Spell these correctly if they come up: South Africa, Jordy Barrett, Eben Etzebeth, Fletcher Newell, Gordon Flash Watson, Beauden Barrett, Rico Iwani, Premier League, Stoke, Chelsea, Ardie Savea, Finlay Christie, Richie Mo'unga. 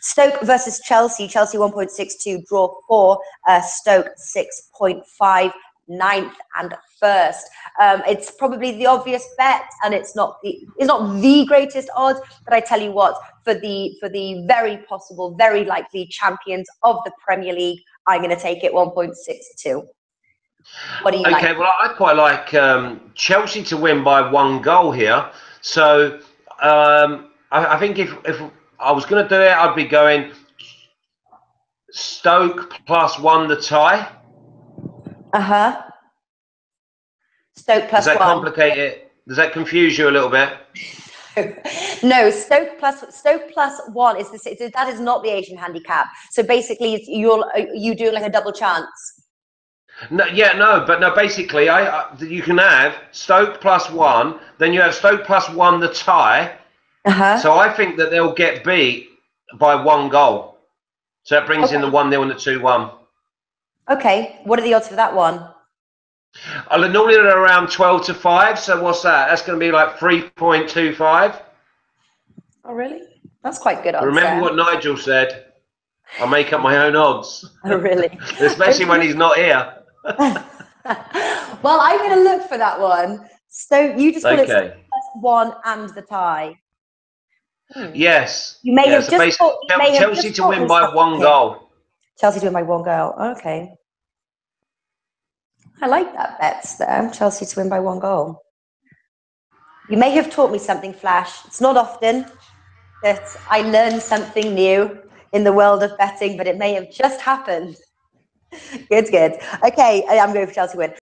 Stoke versus Chelsea. Chelsea 1.62, draw 4. Stoke 6.5. Ninth and first. It's probably the obvious bet, and it's not the greatest odds. But I tell you what, for the very possible, very likely champions of the Premier League, I'm going to take it 1.62. What do you like? Okay, well, I quite like Chelsea to win by 1 goal here. So I think if I was going to do it, I'd be going Stoke +1 the tie. Uh-huh. Stoke plus one. Does that complicate it? Does that confuse you a little bit? No, Stoke plus one is the, that is not the Asian handicap. So basically, you do like a double chance. No, yeah, no, but no. Basically, you can have Stoke +1, then you have Stoke +1 the tie. Uh-huh. So I think that they'll get beat by 1 goal. So that brings in the 1-0 and the 2-1. Okay, what are the odds for that one? Normally they're around 12 to 5. So what's that? That's going to be like 3.25. Oh, really? That's quite good odds. Remember what Nigel said? I make up my own odds. Oh, really? Especially when he's not here. Well, I'm going to look for that one. So you just put it +1 and the tie. Hmm. Yes. You may have just thought Chelsea to win by 1 goal. Chelsea doing by 1 goal. Okay. I like that bet there. Chelsea to win by 1 goal. You may have taught me something, Flash. It's not often that I learn something new in the world of betting, but it may have just happened. Good, good. Okay, I'm going for Chelsea win.